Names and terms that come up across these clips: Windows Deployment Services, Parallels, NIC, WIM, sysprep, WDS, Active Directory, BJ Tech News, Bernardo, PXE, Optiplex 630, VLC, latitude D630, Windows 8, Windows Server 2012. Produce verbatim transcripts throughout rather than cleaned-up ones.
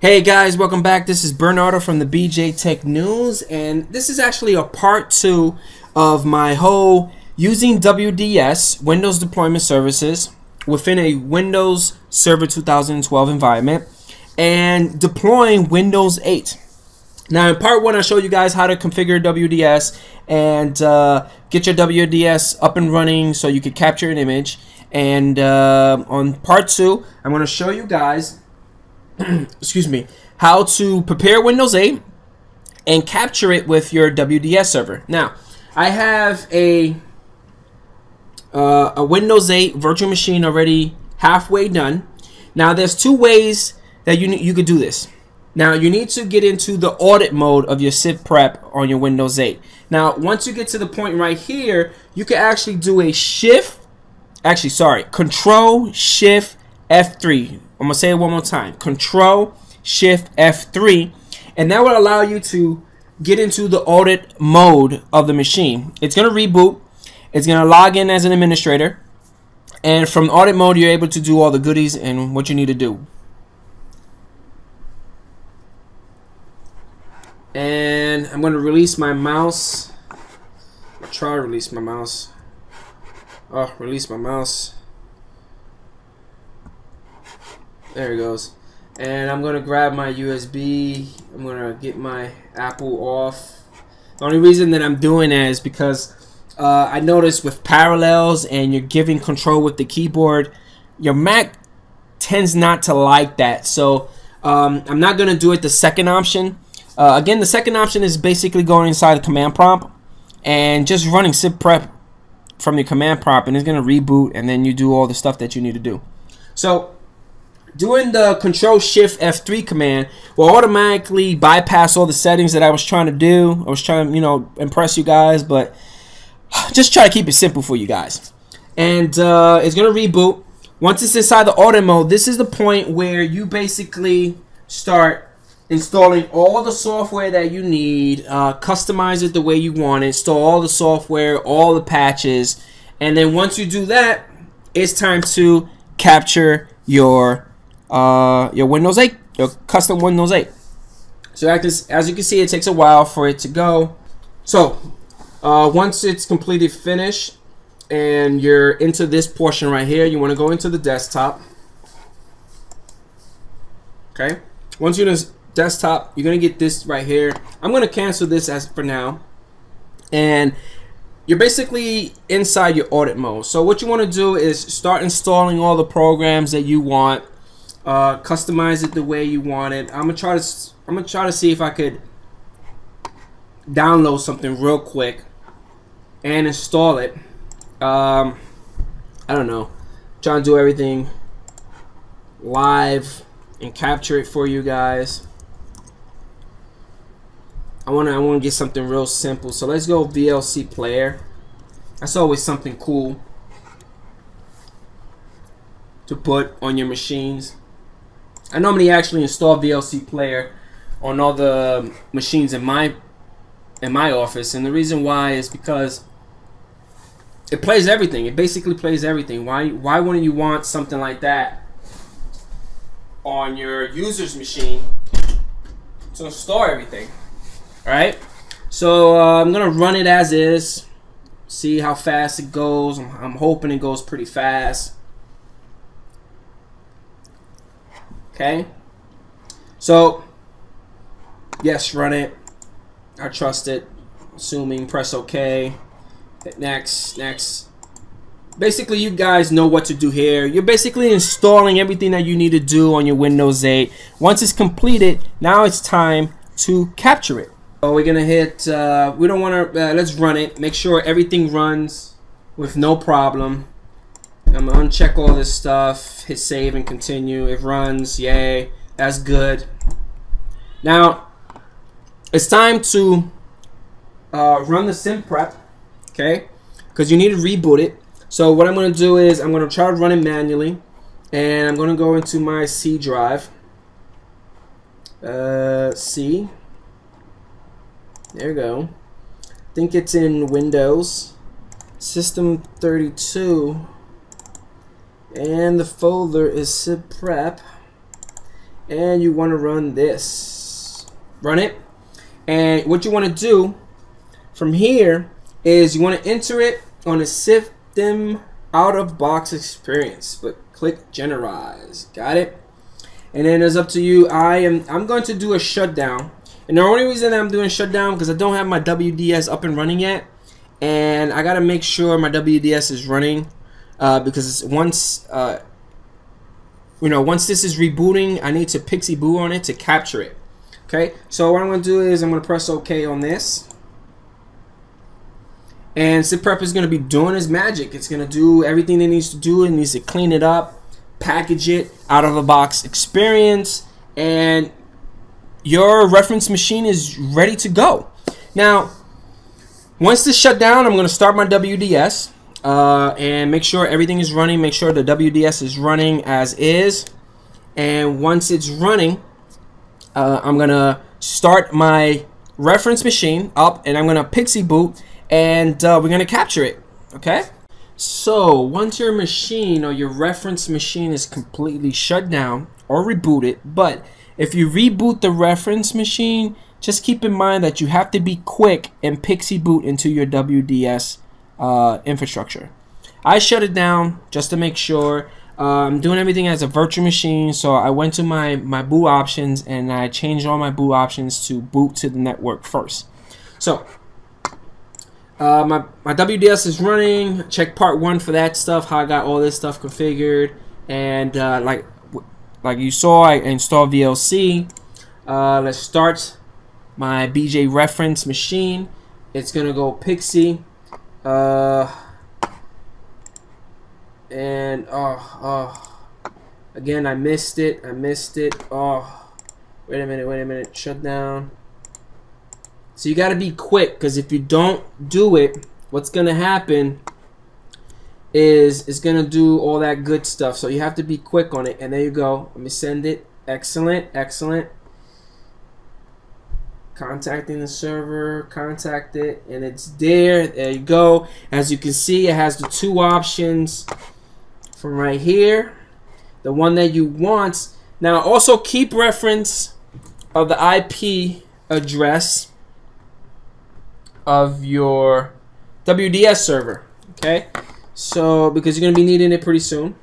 Hey guys, welcome back. This is Bernardo from the B J Tech News, and this is actually a part two of my whole using W D S, Windows Deployment Services, within a Windows Server two thousand twelve environment and deploying Windows eight. Now in part one, I showed you guys how to configure W D S and uh, get your W D S up and running so you could capture an image. And uh, on part two, I'm going to show you guys excuse me, how to prepare Windows eight and capture it with your W D S server. Now, I have a uh, a Windows eight virtual machine already halfway done. Now, there's two ways that you you could do this. Now, you need to get into the audit mode of your sysprep on your Windows eight. Now, once you get to the point right here, you can actually do a shift. Actually, sorry, Control Shift F three. I'm going to say it one more time, Control Shift F three, and that will allow you to get into the audit mode of the machine. It's going to reboot, it's going to log in as an administrator, and from audit mode you're able to do all the goodies and what you need to do. And I'm going to release my mouse, try to release my mouse, oh, release my mouse. There it goes. And I'm going to grab my U S B. I'm going to get my Apple off. The only reason that I'm doing that is because uh, I noticed with Parallels and you're giving control with the keyboard, your Mac tends not to like that. So um, I'm not going to do it the second option. Uh, again, the second option is basically going inside the command prompt and just running sysprep from your command prompt, and it's going to reboot, and then you do all the stuff that you need to do. So doing the Control Shift F three command will automatically bypass all the settings that I was trying to do. I was trying to, you know, impress you guys, but just try to keep it simple for you guys. And uh, it's going to reboot. Once it's inside the audit mode, this is the point where you basically start installing all the software that you need, uh, customize it the way you want it, install all the software, all the patches, and then once you do that, it's time to capture your Uh, your Windows eight, your custom Windows eight. So as, as you can see, it takes a while for it to go. So uh, once it's completely finished and you're into this portion right here, you want to go into the desktop. Okay. Once you're in this desktop, you're going to get this right here. I'm going to cancel this as for now. And you're basically inside your audit mode. So what you want to do is start installing all the programs that you want. Uh, customize it the way you want it. I'm gonna try to I'm gonna try to see if I could download something real quick and install it. Um, I don't know. I'm trying to do everything live and capture it for you guys. I wanna I wanna get something real simple. So let's go V L C player. That's always something cool to put on your machines. I normally actually install V L C player on all the machines in my in my office, and the reason why is because it plays everything. It basically plays everything. Why why wouldn't you want something like that on your user's machine to store everything? All right. So uh, I'm gonna run it as is. See how fast it goes. I'm, I'm hoping it goes pretty fast. Okay, so yes, run it. I trust it. Assuming, press OK. Hit next, next. Basically, you guys know what to do here. You're basically installing everything that you need to do on your Windows eight. Once it's completed, now it's time to capture it. So we're gonna hit. Uh, we don't want to. Uh, let's run it. Make sure everything runs with no problem. I'm gonna uncheck all this stuff, hit save and continue. It runs, yay, that's good. Now, it's time to uh, run the sysprep, okay? Because you need to reboot it. So what I'm gonna do is I'm gonna try to run it manually, and I'm gonna go into my C drive. Uh, C, there we go. I think it's in Windows, System thirty-two. And the folder is sysprep, and you want to run this. Run it. And what you want to do from here is you want to enter it on a system out of box experience, but click generalize. Got it? And then it's up to you. I am I'm going to do a shutdown. And the only reason I'm doing shutdown because I don't have my W D S up and running yet, and I gotta make sure my W D S is running uh, because once uh, you know once this is rebooting, I need to P X E boot on it to capture it. Okay, so what I'm gonna do is I'm gonna press OK on this, and sysprep is gonna be doing his magic. It's gonna do everything it needs to do. It needs to clean it up, package it, out of the box experience, and your reference machine is ready to go. Now, once this shut down, I'm going to start my W D S uh, and make sure everything is running. Make sure the W D S is running as is. And once it's running, uh, I'm going to start my reference machine up, and I'm going to P X E boot, and uh, we're going to capture it. Okay? So once your machine or your reference machine is completely shut down or rebooted, but if you reboot the reference machine, just keep in mind that you have to be quick and P X E boot into your W D S uh, infrastructure. I shut it down just to make sure. Uh, I'm doing everything as a virtual machine, so I went to my, my boot options and I changed all my boot options to boot to the network first. So uh, my, my W D S is running. Check part one for that stuff, how I got all this stuff configured, and uh, like Like you saw, I installed V L C. Uh, let's start my B J reference machine. It's gonna go P X E, uh, and oh, oh, again, I missed it. I missed it. Oh, wait a minute, wait a minute. Shut down. So you gotta be quick, because if you don't do it, what's gonna happen is it's gonna do all that good stuff. So you have to be quick on it. And there you go. Let me send it. Excellent, excellent. Contacting the server, contact it, and it's there. There you go. As you can see, it has the two options from right here. The one that you want. Now also keep reference of the I P address of your W D S server. Okay? So, because you're going to be needing it pretty soon.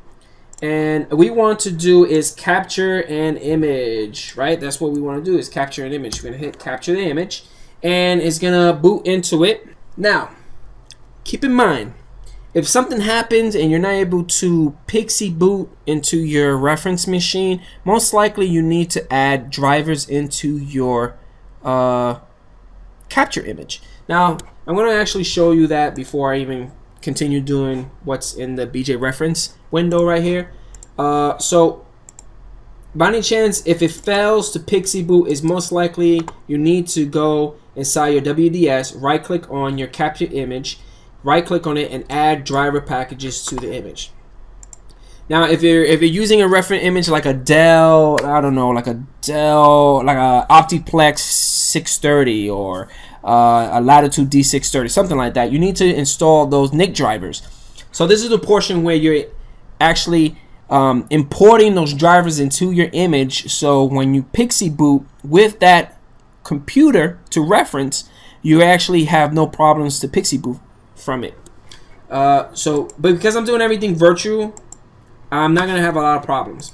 And what we want to do is capture an image, right? That's what we want to do, is capture an image. We're going to hit capture the image, and it's going to boot into it. Now, keep in mind, if something happens and you're not able to P X E boot into your reference machine, most likely you need to add drivers into your uh, capture image. Now, I'm going to actually show you that before I even continue doing what's in the B J reference window right here. Uh, so by any chance, if it fails to P X E boot, is most likely you need to go inside your W D S, right click on your captured image, right click on it, and add driver packages to the image. Now if you're if you're using a reference image like a Dell, I don't know, like a Dell, like a Optiplex six thirty, or uh, a Latitude D six thirty, something like that, you need to install those N I C drivers. So this is the portion where you're actually um, importing those drivers into your image, so when you P X E boot with that computer to reference, you actually have no problems to P X E boot from it. Uh, so, but because I'm doing everything virtual, I'm not going to have a lot of problems.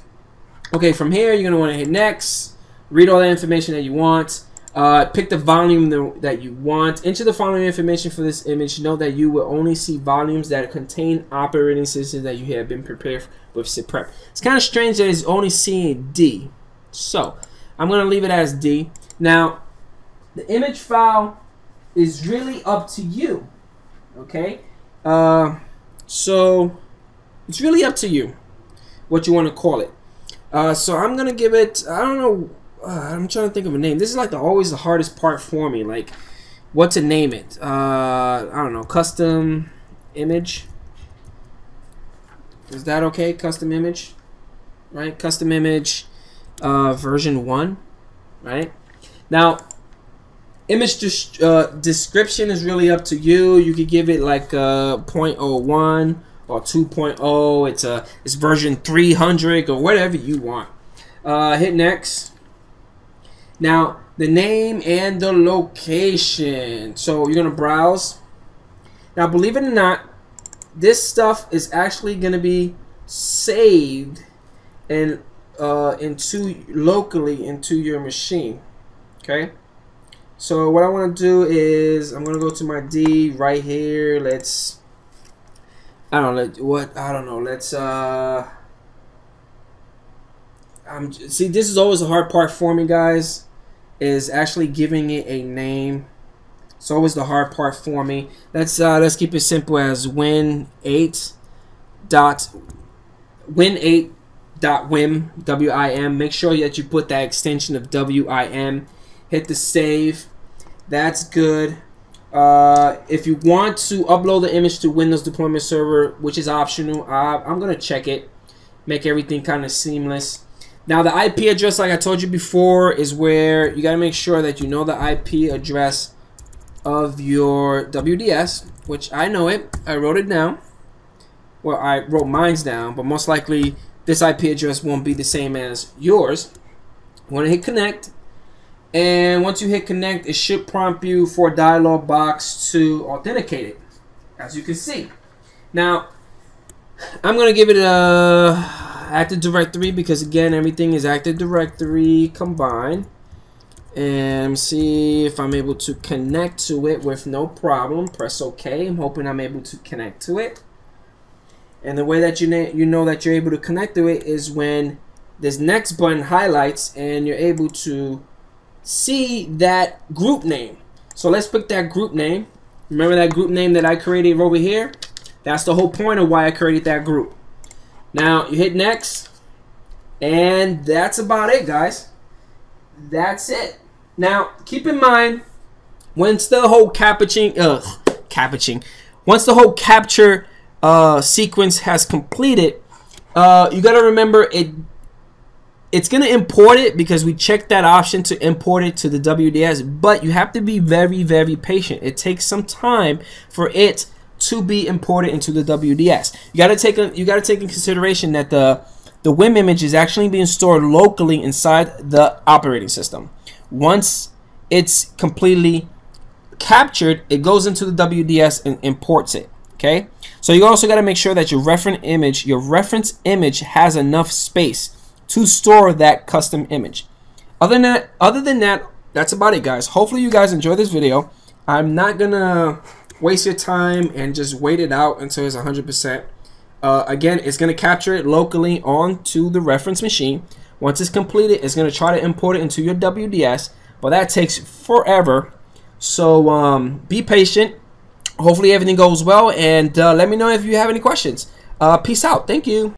Okay, from here, you're going to want to hit next, read all the information that you want, uh, pick the volume that you want, enter the following information for this image. Note that you will only see volumes that contain operating systems that you have been prepared with sysprep. It's kind of strange that it's only seeing D. So, I'm going to leave it as D. Now, the image file is really up to you, okay? Uh, so, it's really up to you what you want to call it. Uh, so I'm gonna give it, I don't know, uh, I'm trying to think of a name. This is like the always the hardest part for me, like what to name it. Uh, I don't know, custom image. Is that okay? Custom image, right? Custom image uh, version one, right? Now, image des uh, description is really up to you. You could give it like a zero point zero one. Or two point oh, it's a it's version three hundred, or whatever you want. Uh, hit next. Now the name and the location. So you're gonna browse. Now believe it or not, this stuff is actually gonna be saved and uh, into locally into your machine. Okay. So what I want to do is I'm gonna go to my D right here. Let's I don't know what I don't know. Let's uh. I'm see. This is always a hard part for me, guys. Is actually giving it a name. It's always the hard part for me. Let's uh, let's keep it simple as Win eight. Dot Win eight. Dot Wim W I M. Make sure that you put that extension of W I M. Hit the save. That's good. Uh, if you want to upload the image to Windows Deployment Server, which is optional, uh, I'm going to check it. Make everything kind of seamless. Now, the I P address, like I told you before, is where you got to make sure that you know the I P address of your W D S, which I know it. I wrote it down. Well, I wrote mine's down, but most likely this I P address won't be the same as yours. You want to hit connect. And once you hit connect, it should prompt you for a dialog box to authenticate it, as you can see. Now, I'm going to give it a Active Directory because, again, everything is Active Directory combined. And see if I'm able to connect to it with no problem. Press OK. I'm hoping I'm able to connect to it. And the way that you, you know that you're able to connect to it is when this next button highlights and you're able to see that group name. So let's pick that group name. Remember that group name that I created over here? That's the whole point of why I created that group. Now you hit next, and that's about it, guys. That's it. Now keep in mind, once the whole capturing, uh, capturing, once the whole capture uh, sequence has completed, uh, you got to remember it. It's going to import it because we checked that option to import it to the W D S, but you have to be very, very patient. It takes some time for it to be imported into the W D S. You got to take a, you got to take in consideration that the the WIM image is actually being stored locally inside the operating system. Once it's completely captured, it goes into the W D S and imports it. Okay, so you also got to make sure that your reference image, your reference image has enough space to store that custom image. Other than that, other than that, that's about it, guys. Hopefully you guys enjoy this video. I'm not gonna waste your time and just wait it out until it's one hundred percent. Uh, again, it's gonna capture it locally onto the reference machine. Once it's completed, it's gonna try to import it into your W D S, but that takes forever. So um, be patient. Hopefully everything goes well, and uh, let me know if you have any questions. Uh, peace out. Thank you.